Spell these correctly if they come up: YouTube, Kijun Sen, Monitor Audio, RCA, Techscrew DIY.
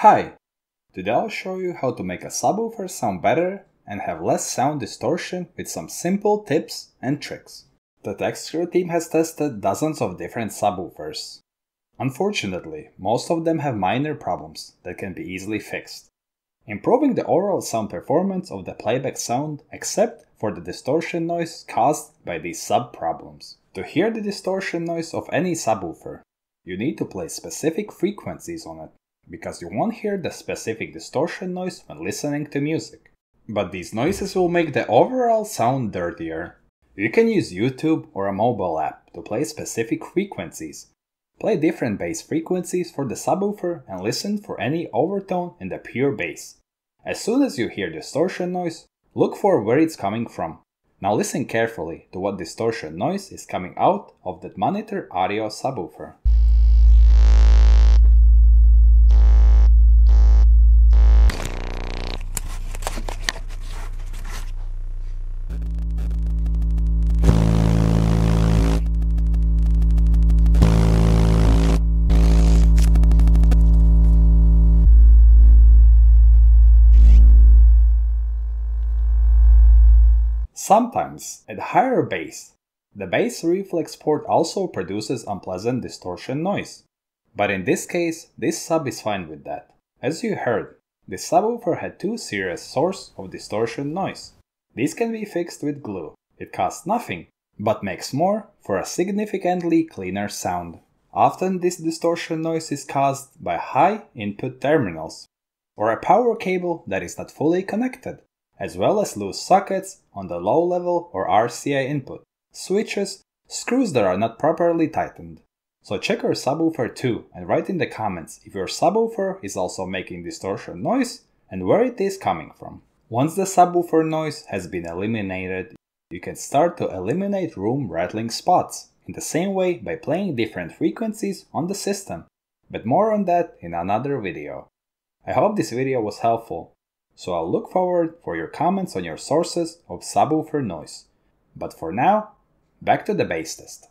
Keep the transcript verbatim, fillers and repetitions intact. Hi! Today I'll show you how to make a subwoofer sound better and have less sound distortion with some simple tips and tricks. The Tech Crew team has tested dozens of different subwoofers. Unfortunately, most of them have minor problems that can be easily fixed, improving the overall sound performance of the playback sound except for the distortion noise caused by these sub-problems. To hear the distortion noise of any subwoofer, you need to play specific frequencies on it, because you won't hear the specific distortion noise when listening to music. But these noises will make the overall sound dirtier. You can use YouTube or a mobile app to play specific frequencies. Play different bass frequencies for the subwoofer and listen for any overtone in the pure bass. As soon as you hear distortion noise, look for where it's coming from. Now listen carefully to what distortion noise is coming out of that Monitor Audio subwoofer. Sometimes, at higher bass, the bass reflex port also produces unpleasant distortion noise. But in this case, this sub is fine with that. As you heard, the subwoofer had two serious sources of distortion noise. These can be fixed with glue. It costs nothing, but makes more for a significantly cleaner sound. Often this distortion noise is caused by high input terminals, or a power cable that is not fully connected, as well as loose sockets on the low-level or R C A input, switches, screws that are not properly tightened. So check your subwoofer too and write in the comments if your subwoofer is also making distortion noise and where it is coming from. Once the subwoofer noise has been eliminated, you can start to eliminate room rattling spots in the same way by playing different frequencies on the system, but more on that in another video. I hope this video was helpful. So I'll look forward for your comments on your sources of subwoofer noise. But for now, back to the bass test.